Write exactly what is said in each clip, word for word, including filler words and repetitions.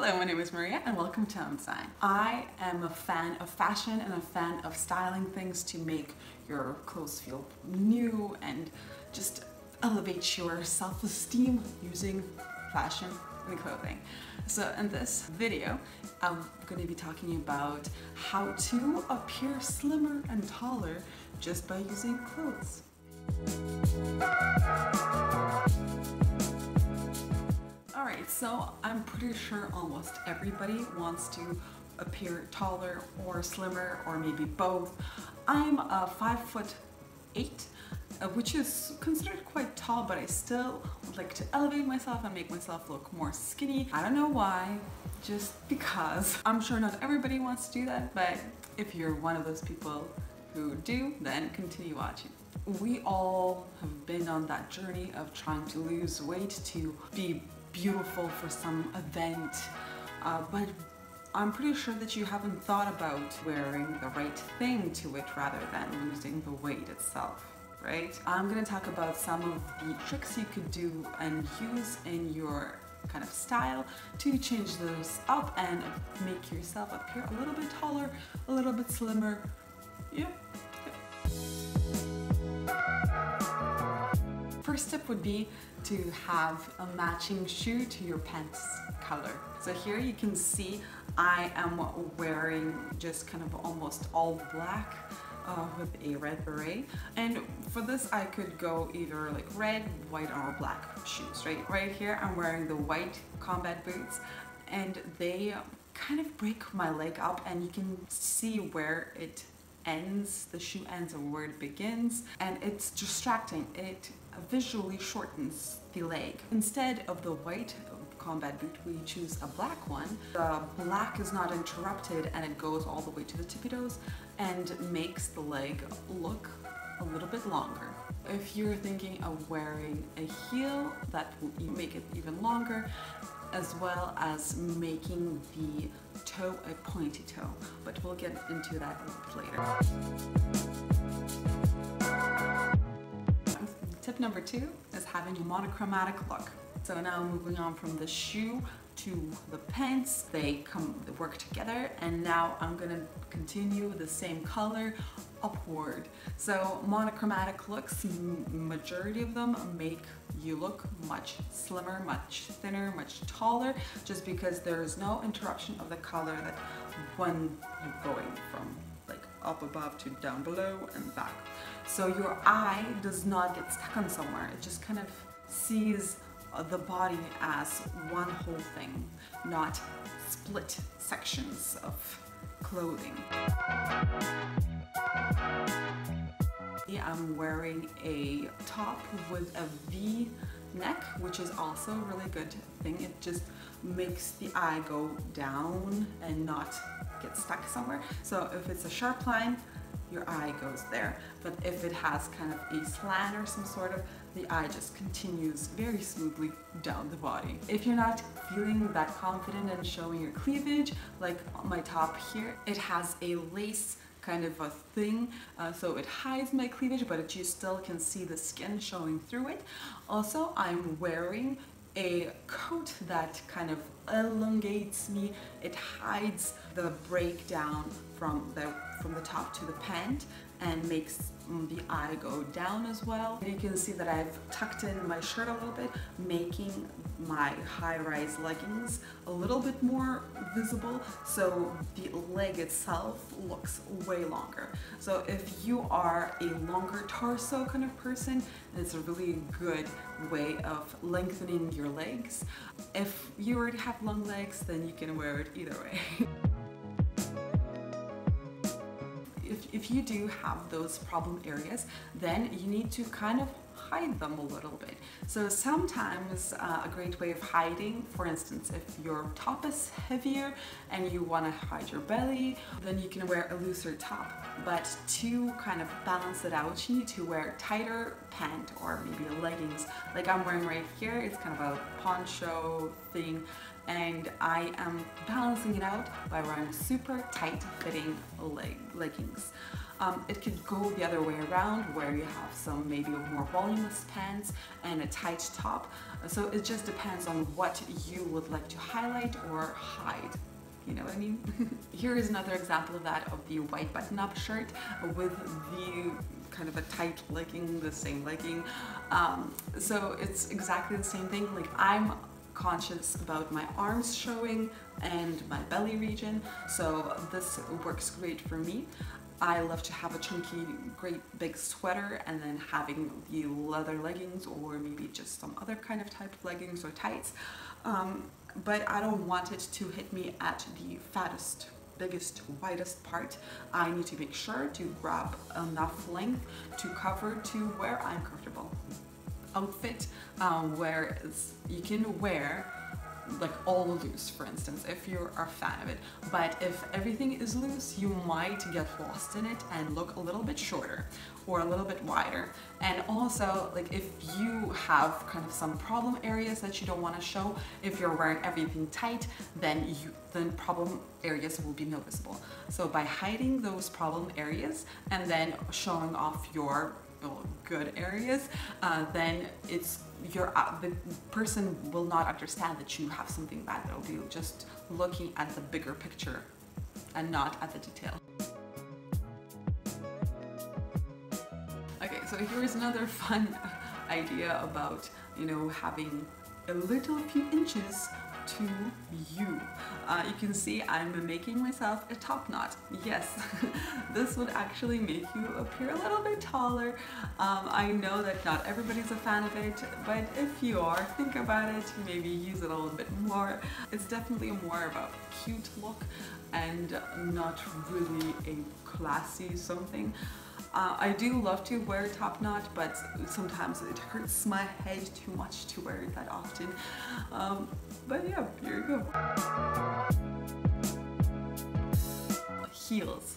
Hello, my name is Maria and welcome to M M Design. I am a fan of fashion and a fan of styling things to make your clothes feel new and just elevate your self-esteem using fashion and clothing. So in this video, I'm going to be talking about how to appear slimmer and taller just by using clothes. Alright, so I'm pretty sure almost everybody wants to appear taller or slimmer or maybe both. I'm a five foot eight, which is considered quite tall, but I still would like to elevate myself and make myself look more skinny. I don't know why, just because. I'm sure not everybody wants to do that, but if you're one of those people who do, then continue watching. We all have been on that journey of trying to lose weight, to be beautiful for some event, uh, but I'm pretty sure that you haven't thought about wearing the right thing to it rather than losing the weight itself, right? I'm going to talk about some of the tricks you could do and use in your kind of style to change those up and make yourself appear a little bit taller, a little bit slimmer. Yeah. First tip would be to have a matching shoe to your pants color. So here you can see I am wearing just kind of almost all black uh, with a red beret, and for this I could go either like red, white, or black shoes, right? Right here I'm wearing the white combat boots and they kind of break my leg up, and you can see where it ends, the shoe ends or where it begins, and it's distracting. It visually shortens the leg. Instead of the white combat boot, we choose a black one. The black is not interrupted and it goes all the way to the tippy toes and makes the leg look a little bit longer. If you're thinking of wearing a heel, that will make it even longer, as well as making the toe a pointy toe, but we'll get into that a little bit later. Tip number two is having a monochromatic look. So now moving on from the shoe to the pants, they come they work together, and now I'm gonna continue the same color upward. So monochromatic looks, majority of them make you look much slimmer, much thinner, much taller, just because there is no interruption of the color that when you're going from like up above to down below and back. So your eye does not get stuck on somewhere, it just kind of sees the body as one whole thing, not split sections of clothing. I'm wearing a top with a V neck, which is also a really good thing. It just makes the eye go down and not get stuck somewhere. So if it's a sharp line, your eye goes there. But if it has kind of a slant or some sort of, the eye just continues very smoothly down the body. If you're not feeling that confident and showing your cleavage, like my top here, it has a lace kind of a thing, uh, so it hides my cleavage, but it, you still can see the skin showing through it. Also, I'm wearing a coat that kind of elongates me. It hides the breakdown from the from the top to the pant and makes the eye go down as well. You can see that I've tucked in my shirt a little bit, making my high-rise leggings a little bit more visible, so the leg itself looks way longer. So if you are a longer torso kind of person, it's a really good way of lengthening your legs. If you already have long legs, then you can wear it either way. If you do have those problem areas, then you need to kind of hide them a little bit. So sometimes uh, a great way of hiding, for instance, if your top is heavier and you want to hide your belly, then you can wear a looser top. But to kind of balance it out, you need to wear tighter pant or maybe leggings. Like I'm wearing right here, it's kind of a poncho thing, and I am balancing it out by wearing super tight fitting leg leggings. Um, it could go the other way around, where you have some maybe more voluminous pants and a tight top. So it just depends on what you would like to highlight or hide. You know what I mean? Here is another example of that, of the white button-up shirt with the kind of a tight legging, the same legging. Um, so it's exactly the same thing. Like, I'm conscious about my arms showing and my belly region, so this works great for me. I love to have a chunky, great big sweater, and then having the leather leggings, or maybe just some other kind of type of leggings or tights. Um, but I don't want it to hit me at the fattest, biggest, widest part. I need to make sure to grab enough length to cover to where I'm comfortable. Outfit um, where it's, you can wear like all loose, for instance, if you're a fan of it. But if everything is loose, you might get lost in it and look a little bit shorter or a little bit wider. And also, like, if you have kind of some problem areas that you don't want to show, if you're wearing everything tight, then you then problem areas will be noticeable. So by hiding those problem areas and then showing off your good areas, uh, then it's your uh, the person will not understand that you have something bad. They'll be just looking at the bigger picture and not at the detail. Okay, so here's another fun idea about, you know, having a little few inches to you. Uh, you can see I'm making myself a top knot. Yes, this would actually make you appear a little bit taller. Um, I know that not everybody's a fan of it, but if you are, think about it, maybe use it a little bit more. It's definitely more of a cute look and not really a classy something. Uh, I do love to wear a top knot, but sometimes it hurts my head too much to wear it that often. Um, but yeah, here you go. Heels.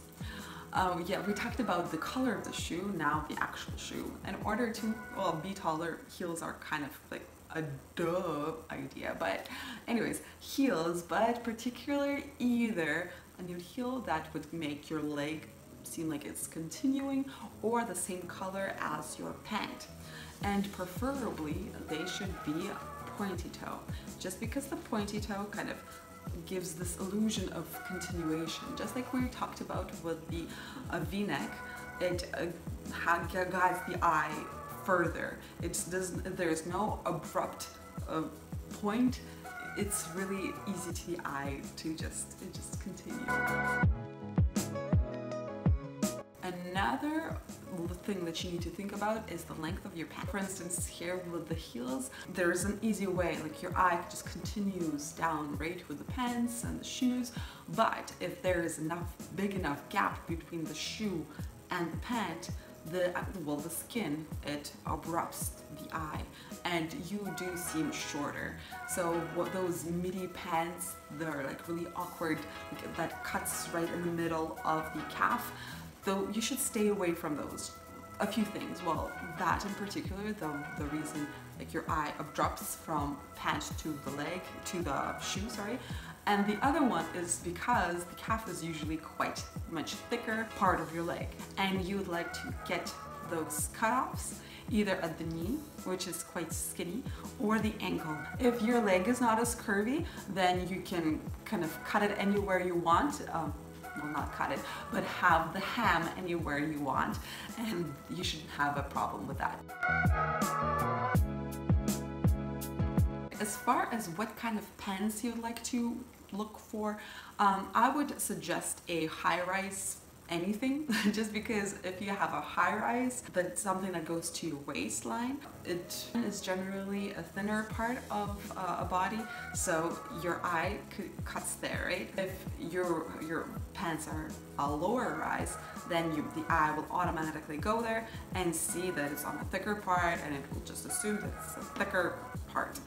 Um, yeah, we talked about the color of the shoe, now the actual shoe. In order to, well, be taller, heels are kind of like a duh idea. But anyways, heels, but particularly either a new heel that would make your leg seem like it's continuing, or the same color as your pant. And preferably they should be pointy toe, just because the pointy toe kind of gives this illusion of continuation, just like we talked about with the uh, v-neck. It uh, guides the eye further. It's doesn't there's no abrupt uh, point. It's really easy to the eye to just it just continue. Another thing that you need to think about is the length of your pant. For instance, here with the heels, there is an easy way, like your eye just continues down right with the pants and the shoes, but if there is enough, big enough gap between the shoe and the pant, the, well, the skin, it abrupts the eye and you do seem shorter. So what those midi pants, they're like really awkward, that cuts right in the middle of the calf. Though you should stay away from those. A few things, well, that in particular, the, the reason like your eye drops from pant to the leg, to the shoe, sorry. And the other one is because the calf is usually quite much thicker part of your leg, and you would like to get those cutoffs either at the knee, which is quite skinny, or the ankle. If your leg is not as curvy, then you can kind of cut it anywhere you want. Um, Well, not cut it, but have the hem anywhere you want, and you shouldn't have a problem with that. As far as what kind of pants you'd like to look for, um, I would suggest a high-rise anything, just because if you have a high-rise, that's something that goes to your waistline. It is generally a thinner part of uh, a body, so your eye cuts there, right? If your your pants are a lower rise, then you, the eye will automatically go there and see that it's on the thicker part, and it will just assume that it's a thicker part.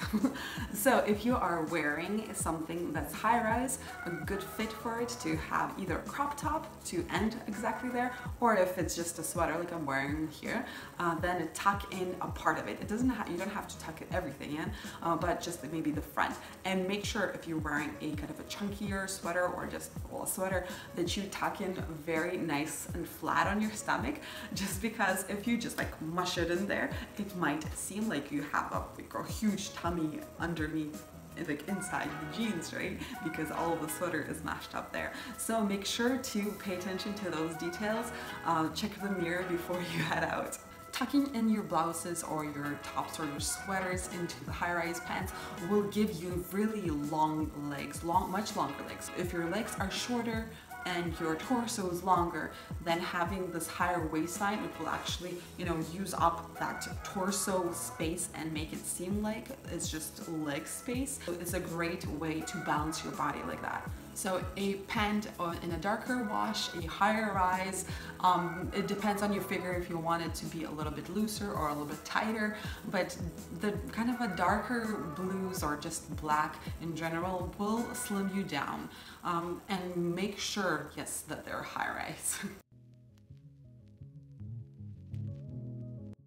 So if you are wearing something that's high-rise, a good fit for it to have either a crop top to end exactly there, or if it's just a sweater like I'm wearing here, uh, then tuck in a part of it. It doesn't have, you don't have to tuck everything in, uh, but just maybe the front. And make sure if you're wearing a kind of a chunkier sweater or just a sweater that you tuck in very nice and flat on your stomach, just because if you just like mush it in there, it might seem like you have a, like, a huge tummy underneath, like inside the jeans, right? Because all of the sweater is mashed up there. So make sure to pay attention to those details. Uh, check the mirror before you head out. Tucking in your blouses or your tops or your sweaters into the high-rise pants will give you really long legs, long, much longer legs. If your legs are shorter and your torso is longer, then having this higher waistline, it will actually, you know, use up that torso space and make it seem like it's just leg space. So it's a great way to balance your body like that. So a pant in a darker wash, a higher rise, um, it depends on your figure if you want it to be a little bit looser or a little bit tighter, but the kind of a darker blues or just black in general will slim you down. Um, and make sure, yes, that they're high rise.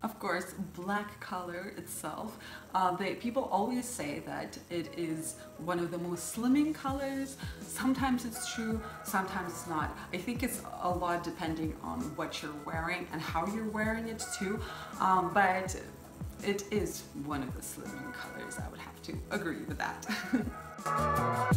Of course, black color itself, uh, they, people always say that it is one of the most slimming colors. Sometimes it's true, sometimes it's not. I think it's a lot depending on what you're wearing and how you're wearing it too, um, but it is one of the slimming colors. I would have to agree with that.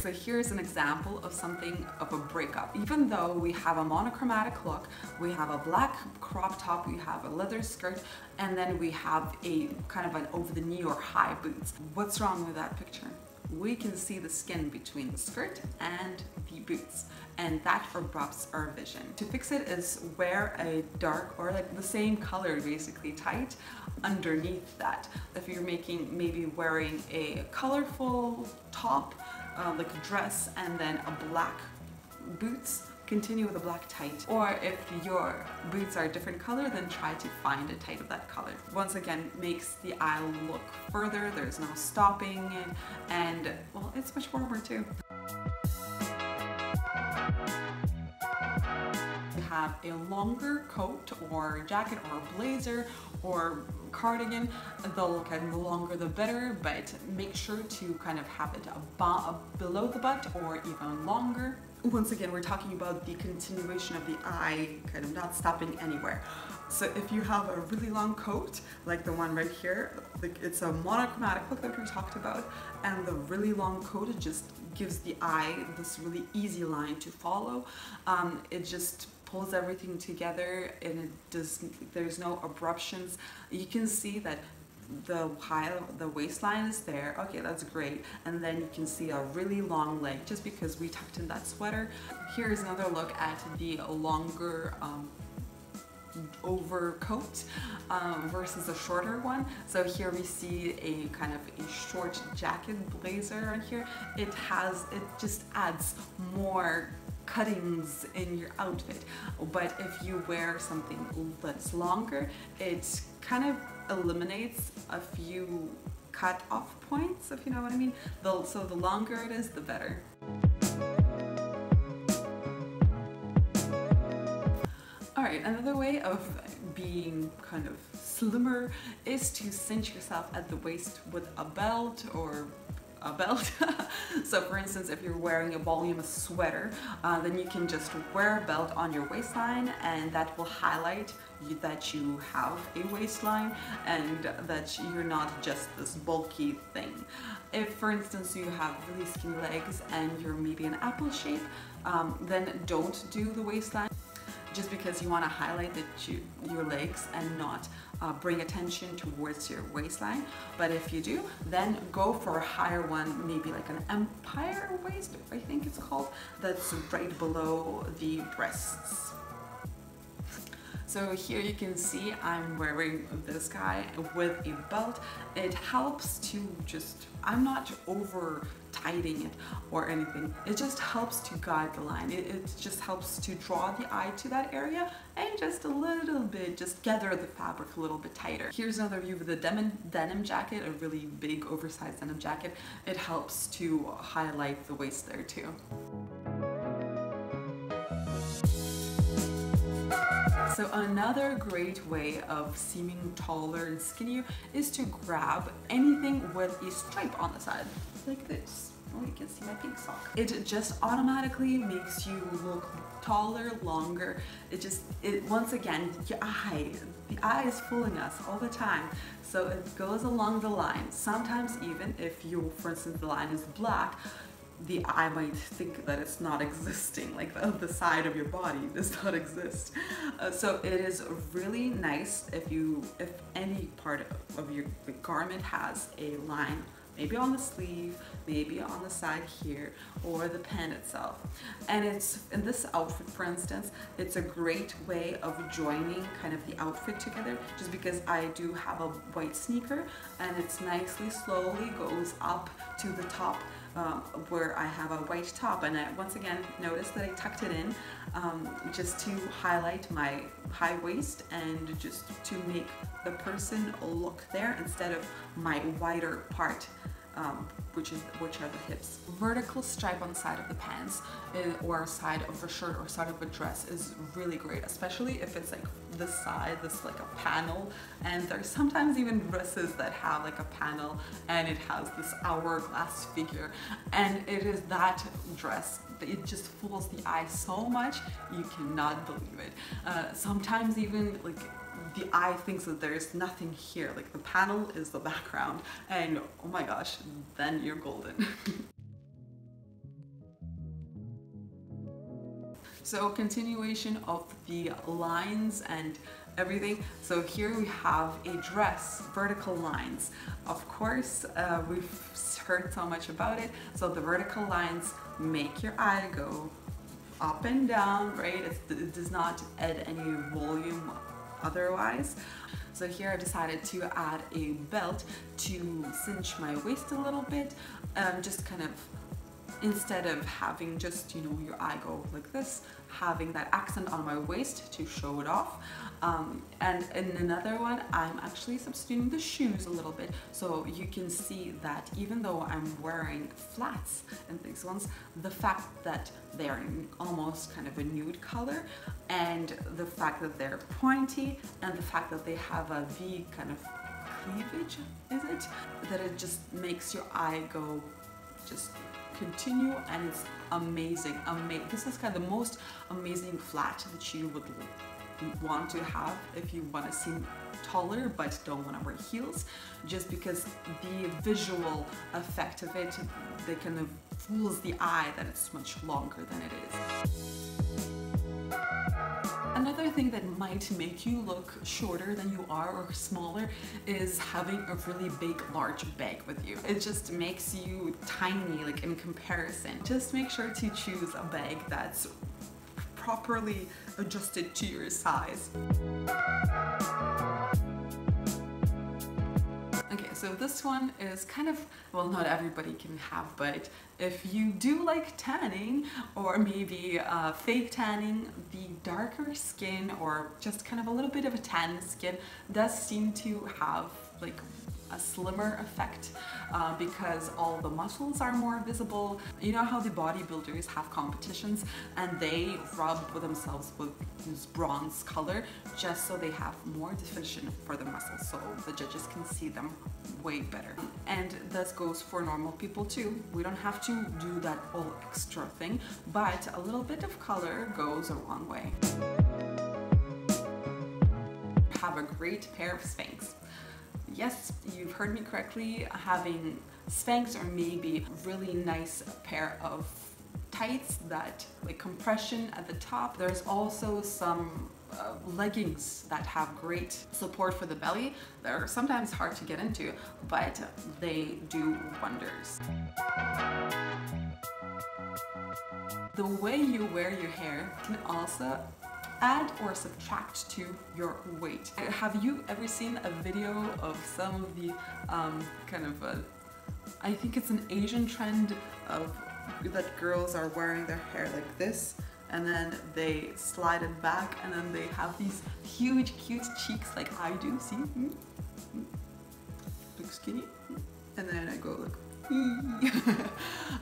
So here's an example of something of a breakup. Even though we have a monochromatic look, we have a black crop top, we have a leather skirt, and then we have a kind of an over-the-knee or high boots. What's wrong with that picture? We can see the skin between the skirt and the boots, and that robs our vision. To fix it is wear a dark or like the same color basically tight underneath that. If you're making maybe wearing a colorful top, Uh, like a dress, and then a black boots, continue with a black tight. Or if your boots are a different color, then try to find a tight of that color. Once again, makes the eye look further, there's no stopping it, and well, it's much warmer too. You have a longer coat or jacket or blazer or cardigan, the look and the longer the better, but make sure to kind of have it above, below the butt or even longer. Once again, we're talking about the continuation of the eye, kind of not stopping anywhere. So if you have a really long coat, like the one right here, like it's a monochromatic look that we talked about, and the really long coat, it just gives the eye this really easy line to follow. Um, it just pulls everything together, and it does, there's no abruptions. You can see that the high, the waistline is there, okay, that's great, and then you can see a really long leg just because we tucked in that sweater. Here's another look at the longer um, overcoat um, versus a shorter one. So here we see a kind of a short jacket blazer on here. It has, it just adds more cuttings in your outfit, but if you wear something that's longer, it kind of eliminates a few cut-off points, if you know what I mean. The, so the longer it is, the better. Alright, another way of being kind of slimmer is to cinch yourself at the waist with a belt or a belt. So for instance, if you're wearing a voluminous sweater, uh, then you can just wear a belt on your waistline, and that will highlight you, that you have a waistline and that you're not just this bulky thing. If for instance you have really skinny legs and you're maybe an apple shape, um, then don't do the waistline, just because you want to highlight that you, your legs and not uh, bring attention towards your waistline. But if you do, then go for a higher one, maybe like an empire waist, I think it's called, that's right below the breasts. So here you can see I'm wearing this guy with a belt. It helps to just, I'm not over hiding it or anything. It just helps to guide the line. It, it just helps to draw the eye to that area and just a little bit, just gather the fabric a little bit tighter. Here's another view of the denim, denim jacket, a really big oversized denim jacket. It helps to highlight the waist there too. So another great way of seeming taller and skinnier is to grab anything with a stripe on the side, like this. Oh, you can see my pink sock. It just automatically makes you look taller, longer. It just, it once again, your eye, the eye is fooling us all the time. So it goes along the line. Sometimes even if you, for instance, the line is black, the eye might think that it's not existing, like the, the side of your body does not exist. Uh, so it is really nice if you, if any part of your the garment has a line, maybe on the sleeve, maybe on the side here, or the pen itself. And it's, in this outfit, for instance, it's a great way of joining kind of the outfit together, just because I do have a white sneaker, and it's nicely, slowly goes up to the top, um, where I have a white top. And I, once again, notice that I tucked it in, um, just to highlight my high waist and just to make the person look there instead of my wider part. Um, which is which are the hips. Vertical stripe on the side of the pants is, or side of a shirt or side of a dress is really great, especially if it's like this side, this like a panel, and there's sometimes even dresses that have like a panel and it has this hourglass figure, and it is that dress, it just fools the eye so much you cannot believe it. Uh, sometimes even like the eye thinks that there's nothing here, like the panel is the background, and oh my gosh, then you're golden. So continuation of the lines and everything. So here we have a dress, vertical lines. Of course, uh, we've heard so much about it. So the vertical lines make your eye go up and down, right? It's, it does not add any volume otherwise. So here I decided to add a belt to cinch my waist a little bit, um, just kind of, instead of having just, you know, your eye go like this, having that accent on my waist to show it off. Um, and in another one, I'm actually substituting the shoes a little bit, so you can see that even though I'm wearing flats in these ones, the fact that they're in almost kind of a nude color, and the fact that they're pointy, and the fact that they have a V kind of cleavage, is it? That it just makes your eye go just continue, and it's amazing. Ama this is kind of the most amazing flat that you would want to have if you want to seem taller but don't want to wear heels, just because the visual effect of it, they kind of fools the eye that it's much longer than it is. Another thing that might make you look shorter than you are or smaller is having a really big, large bag with you. It just makes you tiny, like in comparison. Just make sure to choose a bag that's properly adjusted to your size. Okay, so this one is kind of, well, not everybody can have, but if you do like tanning, or maybe uh, fake tanning, the darker skin or just kind of a little bit of a tan skin does seem to have like a slimmer effect, uh, because all the muscles are more visible. You know how the bodybuilders have competitions and they rub themselves with this bronze color just so they have more definition for the muscles, so the judges can see them way better. And this goes for normal people too. We don't have to do that whole extra thing, but a little bit of color goes a long way. Have a great pair of Spanx. Yes, you've heard me correctly, having Spanx or maybe a really nice pair of tights that like compression at the top. There's also some uh, leggings that have great support for the belly. They're sometimes hard to get into, but they do wonders. The way you wear your hair can also add or subtract to your weight. Have you ever seen a video of some of the um, kind of uh, I think it's an Asian trend of that girls are wearing their hair like this, and then they slide it back, and then they have these huge cute cheeks like I do, see? Mm-hmm. Look skinny. And then I go like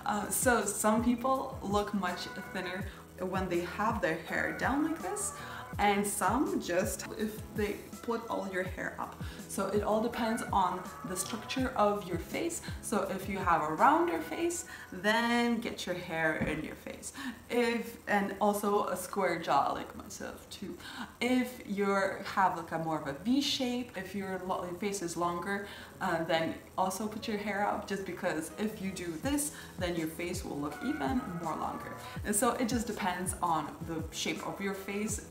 uh, so some people look much thinner when they have their hair down like this, and some just if they put all your hair up. So it all depends on the structure of your face. So if you have a rounder face, then get your hair in your face. If and also a square jaw like myself too. If you have like a more of a V shape, if your, your face is longer, uh, then also put your hair up, just because if you do this, then your face will look even more longer. And so it just depends on the shape of your face.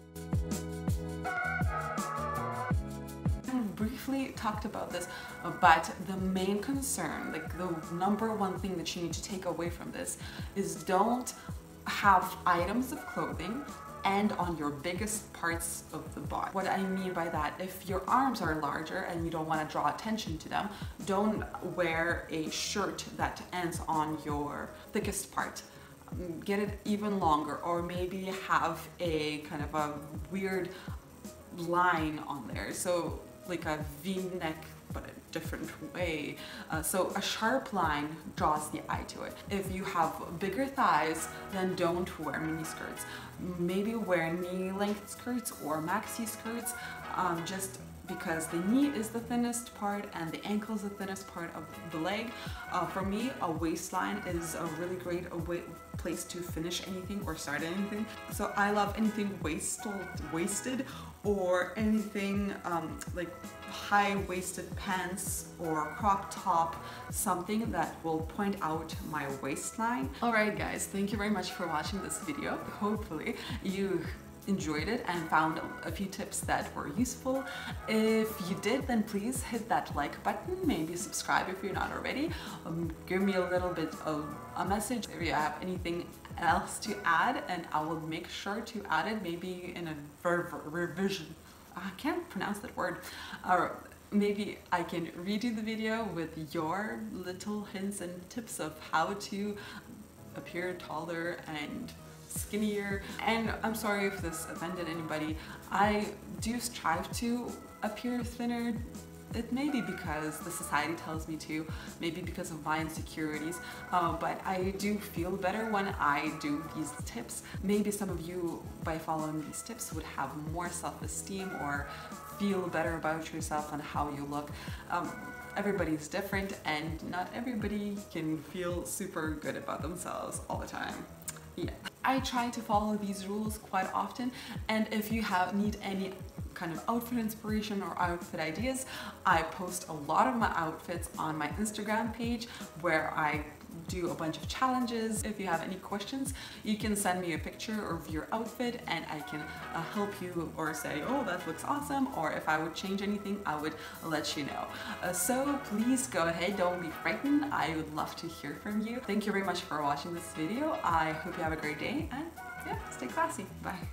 Briefly talked about this, but the main concern, like the number one thing that you need to take away from this, is don't have items of clothing and on your biggest parts of the body. What I mean by that, if your arms are larger and you don't want to draw attention to them, don't wear a shirt that ends on your thickest part. Get it even longer, or maybe have a kind of a weird line on there. So like a V-neck, but a different way. Uh, so a sharp line draws the eye to it. If you have bigger thighs, then don't wear mini skirts. Maybe wear knee-length skirts or maxi skirts, um, just because the knee is the thinnest part and the ankle is the thinnest part of the leg. Uh, for me, a waistline is a really great way place to finish anything or start anything. So I love anything waisted, waisted or anything um, like high-waisted pants or crop top, something that will point out my waistline. Alright guys, thank you very much for watching this video. Hopefully you enjoyed it and found a few tips that were useful. If you did, then please hit that like button, maybe subscribe if you're not already. Um, give me a little bit of a message if you have anything else to add, and I will make sure to add it, maybe in a verb revision. I can't pronounce that word. Or maybe I can redo the video with your little hints and tips of how to appear taller and skinnier. And I'm sorry if this offended anybody. I do strive to appear thinner. It may be because the society tells me to, maybe because of my insecurities, uh, but I do feel better when I do these tips. Maybe some of you, by following these tips, would have more self-esteem or feel better about yourself and how you look. Um, everybody's different, and not everybody can feel super good about themselves all the time. Yeah. I try to follow these rules quite often, and if you have need any kind of outfit inspiration or outfit ideas, I post a lot of my outfits on my Instagram page, where I do a bunch of challenges. If you have any questions, you can send me a picture of your outfit and I can uh, help you, or say, oh, that looks awesome, or if I would change anything, I would let you know. Uh, so please go ahead, don't be frightened. I would love to hear from you. Thank you very much for watching this video. I hope you have a great day, and yeah, stay classy. Bye.